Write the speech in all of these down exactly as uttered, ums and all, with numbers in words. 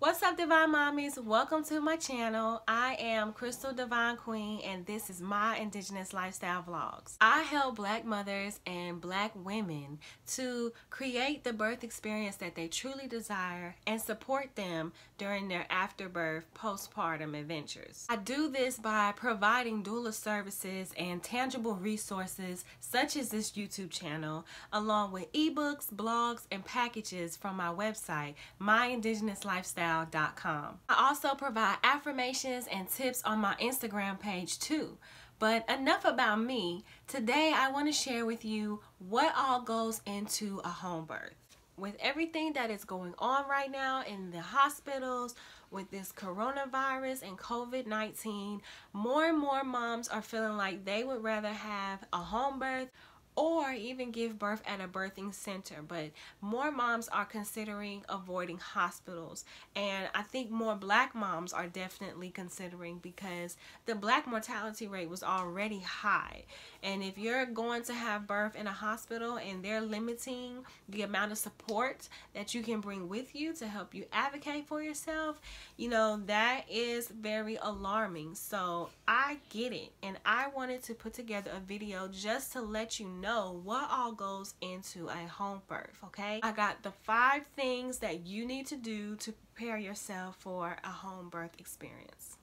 What's up, Divine Mommies? Welcome to my channel. I am Crystal Divine Queen and this is My Indigenous Lifestyle Vlogs. I help Black mothers and Black women to create the birth experience that they truly desire and support them during their afterbirth postpartum adventures. I do this by providing doula services and tangible resources such as this YouTube channel, along with ebooks, blogs, and packages from my website, My Indigenous Lifestyle. I also provide affirmations and tips on my Instagram page too. But enough about me. Today I want to share with you what all goes into a home birth. With everything that is going on right now in the hospitals, with this coronavirus and COVID nineteen, more and more moms are feeling like they would rather have a home birth or even give birth at a birthing center, but more moms are considering avoiding hospitals. And I think more Black moms are definitely considering, because the Black mortality rate was already high. And if you're going to have birth in a hospital and they're limiting the amount of support that you can bring with you to help you advocate for yourself, you know, that is very alarming. So I get it. And I wanted to put together a video just to let you know Know what all goes into a home birth. Okay, I got the five things that you need to do to prepare yourself for a home birth experience.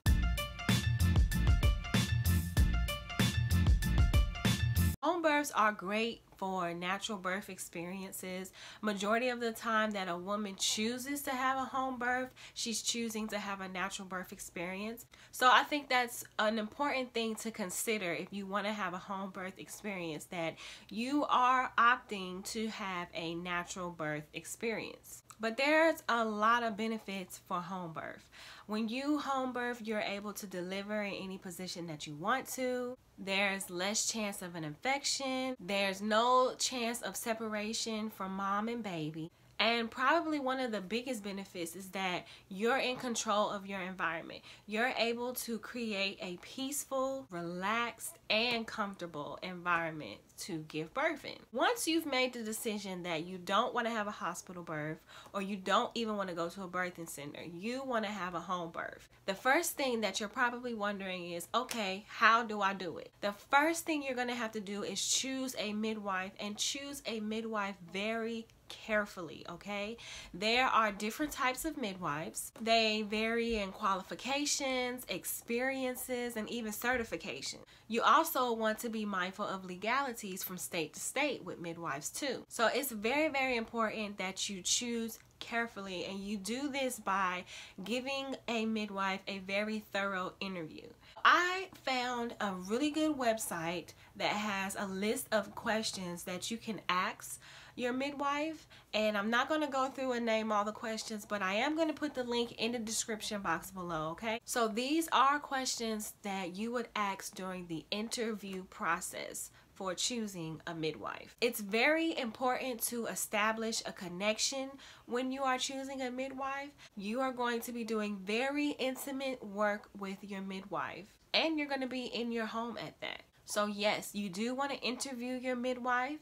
Home births are great for natural birth experiences. Majority of the time that a woman chooses to have a home birth, she's choosing to have a natural birth experience. So I think that's an important thing to consider if you want to have a home birth experience, that you are opting to have a natural birth experience. But there's a lot of benefits for home birth. When you home birth, you're able to deliver in any position that you want to. There's less chance of an infection. There's no chance of separation from mom and baby. And probably one of the biggest benefits is that you're in control of your environment. You're able to create a peaceful, relaxed, and comfortable environment to give birth in. Once you've made the decision that you don't want to have a hospital birth, or you don't even want to go to a birthing center, you want to have a home birth. The first thing that you're probably wondering is, okay, how do I do it? The first thing you're going to have to do is choose a midwife, and choose a midwife very carefully. Okay, there are different types of midwives. They vary in qualifications, experiences, and even certification. You also want to be mindful of legalities from state to state with midwives too. So it's very, very important that you choose carefully, and you do this by giving a midwife a very thorough interview. I found a really good website that has a list of questions that you can ask your midwife, and I'm not going to go through and name all the questions, but I am going to put the link in the description box below. Okay, so these are questions that you would ask during the interview process for choosing a midwife. It's very important to establish a connection when you are choosing a midwife. You are going to be doing very intimate work with your midwife, and you're going to be in your home at that. So yes, you do want to interview your midwife,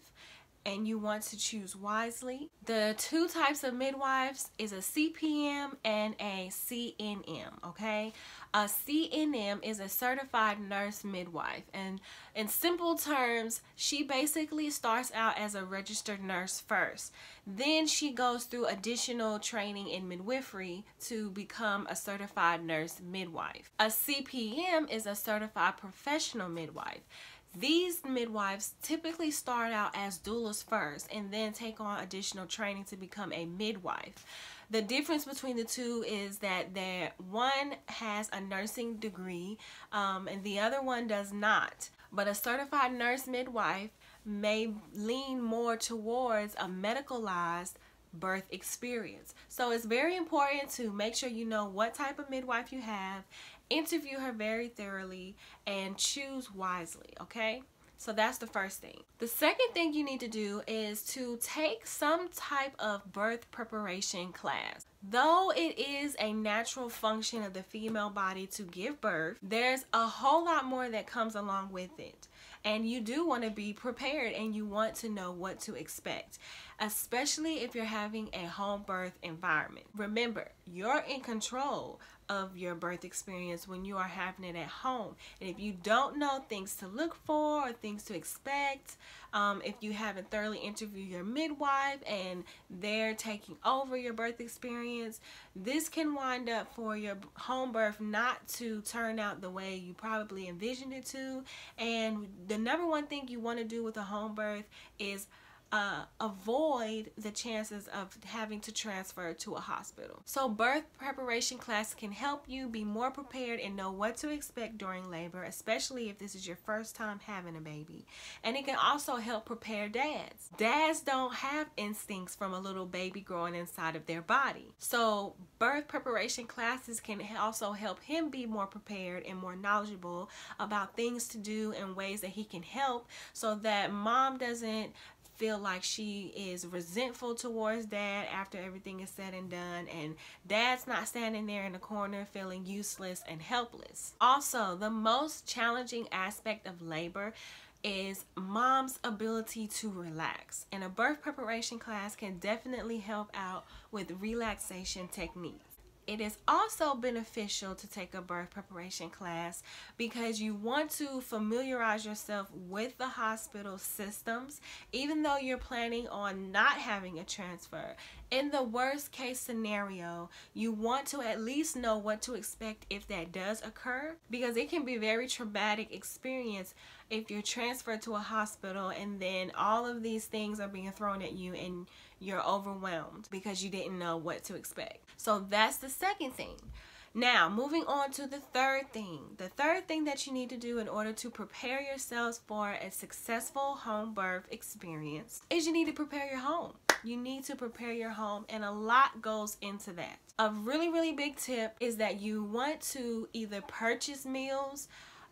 and you want to choose wisely. The two types of midwives is a C P M and a C N M, okay? A C N M is a certified nurse midwife, and in simple terms, she basically starts out as a registered nurse first. Then she goes through additional training in midwifery to become a certified nurse midwife. A C P M is a certified professional midwife. These midwives typically start out as doulas first and then take on additional training to become a midwife. The difference between the two is that that one has a nursing degree um, and the other one does not. But a certified nurse midwife may lean more towards a medicalized birth experience. So it's very important to make sure you know what type of midwife you have, interview her very thoroughly, and choose wisely, okay? So that's the first thing. The second thing you need to do is to take some type of birth preparation class. Though it is a natural function of the female body to give birth, there's a whole lot more that comes along with it. And you do want to be prepared, and you want to know what to expect. especially if you're having a home birth environment. Remember, you're in control of your birth experience when you are having it at home. And if you don't know things to look for or things to expect, um, if you haven't thoroughly interviewed your midwife and they're taking over your birth experience, this can wind up for your home birth not to turn out the way you probably envisioned it to. And the number one thing you want to do with a home birth is Uh, avoid the chances of having to transfer to a hospital. So birth preparation class can help you be more prepared and know what to expect during labor, especially if this is your first time having a baby. And it can also help prepare dads. Dads don't have instincts from a little baby growing inside of their body. So birth preparation classes can also help him be more prepared and more knowledgeable about things to do and ways that he can help, so that mom doesn't feel like she is resentful towards dad after everything is said and done, and dad's not standing there in the corner feeling useless and helpless. Also, the most challenging aspect of labor is mom's ability to relax, and a birth preparation class can definitely help out with relaxation techniques. It is also beneficial to take a birth preparation class because you want to familiarize yourself with the hospital systems, even though you're planning on not having a transfer. In the worst case scenario, you want to at least know what to expect if that does occur, because it can be a very traumatic experience if you're transferred to a hospital and then all of these things are being thrown at you and you're overwhelmed because you didn't know what to expect. So that's the second thing. Now, moving on to the third thing. The third thing that you need to do in order to prepare yourselves for a successful home birth experience is you need to prepare your home. You need to prepare your home, and a lot goes into that. A really, really big tip is that you want to either purchase meals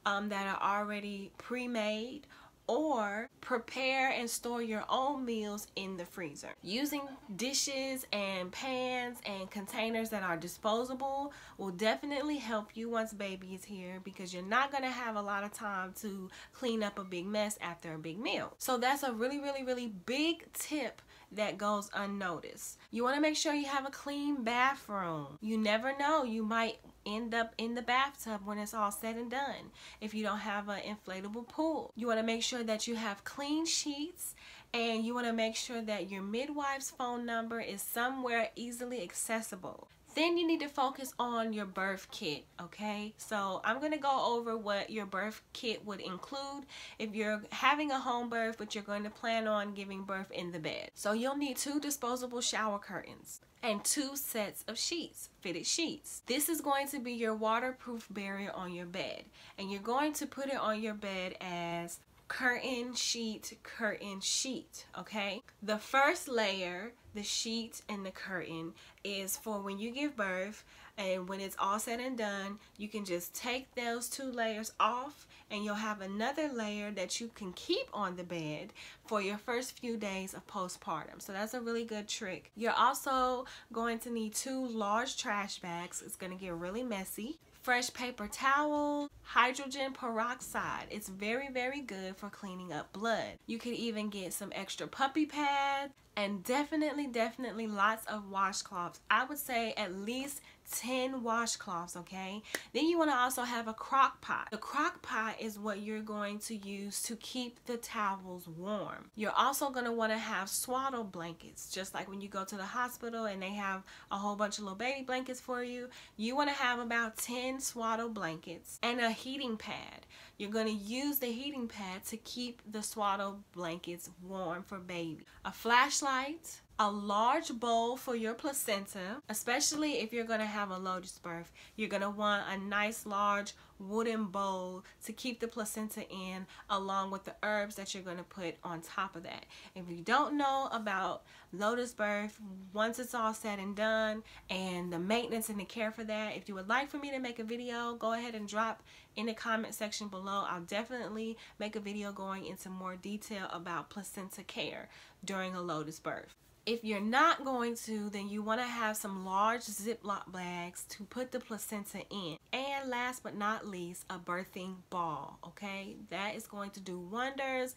um, that are already pre-made, or prepare and store your own meals in the freezer. Using dishes and pans and containers that are disposable will definitely help you once baby is here, because you're not going to have a lot of time to clean up a big mess after a big meal. So that's a really, really, really big tip that goes unnoticed. You want to make sure you have a clean bathroom. You never know, you might end up in the bathtub when it's all said and done if you don't have an inflatable pool. You want to make sure that you have clean sheets, and you want to make sure that your midwife's phone number is somewhere easily accessible. Then you need to focus on your birth kit, okay? So I'm going to go over what your birth kit would include if you're having a home birth but you're going to plan on giving birth in the bed. So you'll need two disposable shower curtains and two sets of sheets, fitted sheets. This is going to be your waterproof barrier on your bed, and you're going to put it on your bed as curtain, sheet, curtain, sheet, okay? The first layer, the sheet and the curtain, is for when you give birth, and when it's all said and done, you can just take those two layers off and you'll have another layer that you can keep on the bed for your first few days of postpartum. So that's a really good trick. You're also going to need two large trash bags. It's gonna get really messy. Fresh paper towel, hydrogen peroxide. It's very, very good for cleaning up blood. You could even get some extra puppy pads, and definitely, definitely lots of washcloths. I would say at least ten washcloths, okay? Then you want to also have a crock pot. The crock pot is what you're going to use to keep the towels warm. You're also going to want to have swaddle blankets, just like when you go to the hospital and they have a whole bunch of little baby blankets for you. You want to have about ten swaddle blankets and a heating pad. You're going to use the heating pad to keep the swaddle blankets warm for baby. A flashlight, a large bowl for your placenta, especially if you're going to have a lotus birth. You're going to want a nice large wooden bowl to keep the placenta in, along with the herbs that you're going to put on top of that. If you don't know about lotus birth, once it's all said and done and the maintenance and the care for that, if you would like for me to make a video, go ahead and drop in the comment section below. I'll definitely make a video going into more detail about placenta care during a lotus birth. If you're not going to, then you want to have some large Ziploc bags to put the placenta in. And last but not least, a birthing ball, okay? That is going to do wonders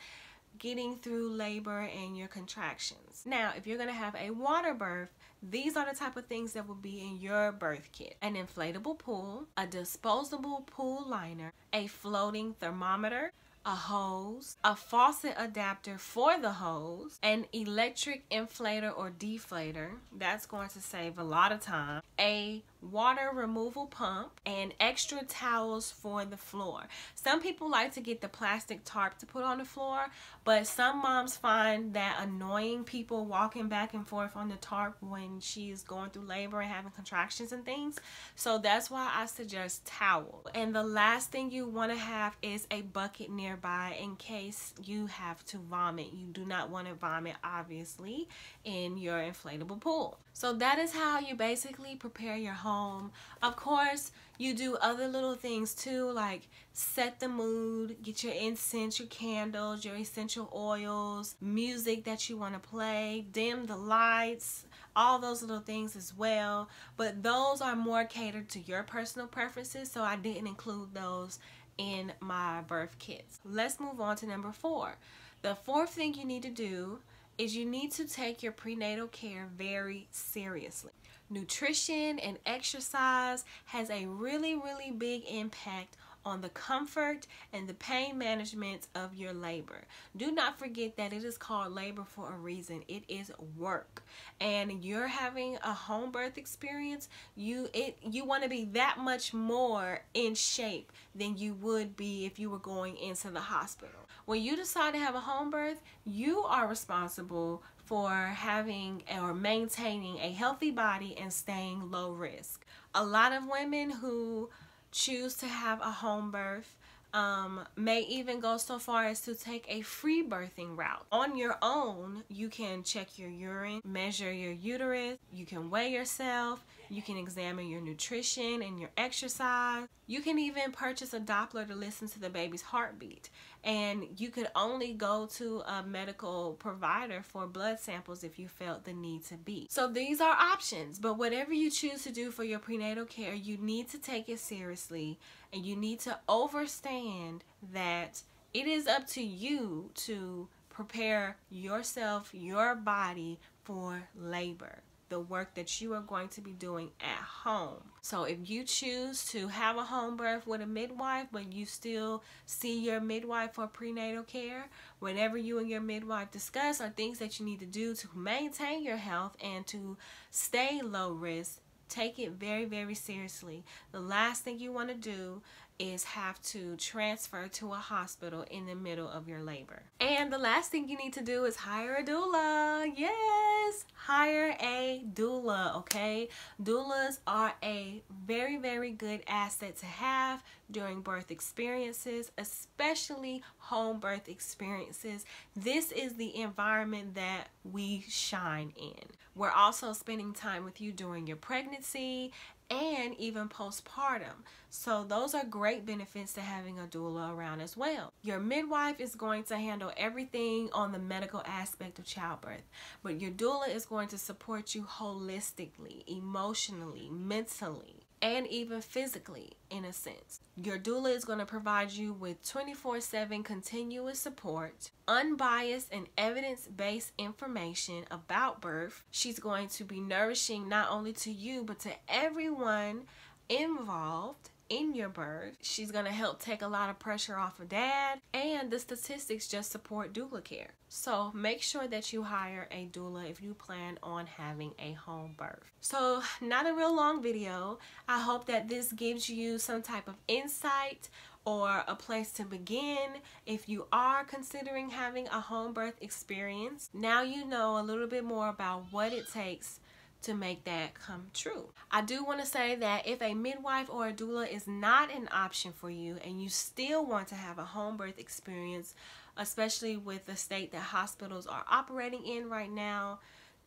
getting through labor and your contractions. Now, if you're gonna have a water birth, these are the type of things that will be in your birth kit. An inflatable pool, a disposable pool liner, a floating thermometer, a hose, a faucet adapter for the hose, an electric inflator or deflator, that's going to save a lot of time, a water removal pump, and extra towels for the floor. Some people like to get the plastic tarp to put on the floor, but some moms find that annoying people walking back and forth on the tarp when she's going through labor and having contractions and things. So that's why I suggest towel. And the last thing you want to have is a bucket nearby in case you have to vomit. You do not want to vomit, obviously, in your inflatable pool. So that is how you basically prepare your home. Of course, you do other little things too, like set the mood, get your incense, your candles, your essential oils, music that you want to play, dim the lights, all those little things as well. But those are more catered to your personal preferences, so I didn't include those in my birth kits. Let's move on to number four. The fourth thing you need to do is you need to take your prenatal care very seriously. Nutrition and exercise has a really, really big impact on the comfort and the pain management of your labor. Do not forget that it is called labor for a reason. It is work. And you're having a home birth experience, you it you want to be that much more in shape than you would be if you were going into the hospital. When you decide to have a home birth, you are responsible for having or maintaining a healthy body and staying low risk. A lot of women who choose to have a home birth um, may even go so far as to take a free birthing route. On your own, you can check your urine, measure your uterus, you can weigh yourself, you can examine your nutrition and your exercise. You can even purchase a Doppler to listen to the baby's heartbeat. And you could only go to a medical provider for blood samples if you felt the need to be. So these are options, but whatever you choose to do for your prenatal care, you need to take it seriously, and you need to understand that it is up to you to prepare yourself, your body, for labor. The work that you are going to be doing at home. So if you choose to have a home birth with a midwife, but you still see your midwife for prenatal care, whatever you and your midwife discuss are things that you need to do to maintain your health and to stay low risk. Take it very, very seriously. The last thing you want to do is have to transfer to a hospital in the middle of your labor. And the last thing you need to do is hire a doula. Yes, hire a doula, okay? Doulas are a very, very good asset to have during birth experiences, especially home birth experiences. This is the environment that we shine in. We're also spending time with you during your pregnancy and even postpartum. So those are great benefits to having a doula around as well. Your midwife is going to handle everything on the medical aspect of childbirth, but your doula is going to support you holistically, emotionally, mentally, and even physically, in a sense. Your doula is going to provide you with twenty-four seven continuous support, unbiased and evidence-based information about birth. She's going to be nourishing not only to you, but to everyone involved in your birth. She's going to help take a lot of pressure off of dad, and the statistics just support doula care. So make sure that you hire a doula if you plan on having a home birth. So not a real long video. I hope that this gives you some type of insight or a place to begin if you are considering having a home birth experience. Now you know a little bit more about what it takes to make that come true. I do want to say that if a midwife or a doula is not an option for you and you still want to have a home birth experience, especially with the state that hospitals are operating in right now,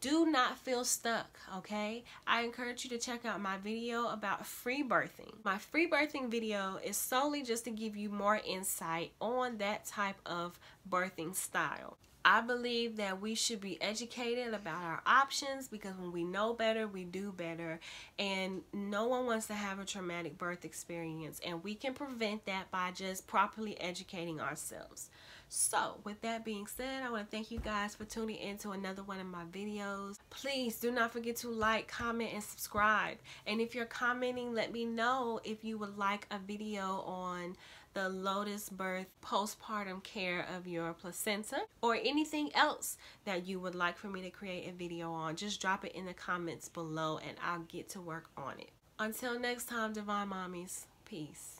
do not feel stuck, okay? I encourage you to check out my video about free birthing. My free birthing video is solely just to give you more insight on that type of birthing style. I believe that we should be educated about our options, because when we know better, we do better. And no one wants to have a traumatic birth experience, and we can prevent that by just properly educating ourselves. So with that being said, I want to thank you guys for tuning in to another one of my videos. Please do not forget to like, comment, and subscribe. And if you're commenting, let me know if you would like a video on the lotus birth postpartum care of your placenta, or anything else that you would like for me to create a video on. Just drop it in the comments below and I'll get to work on it. Until next time, Divine Mommies, peace.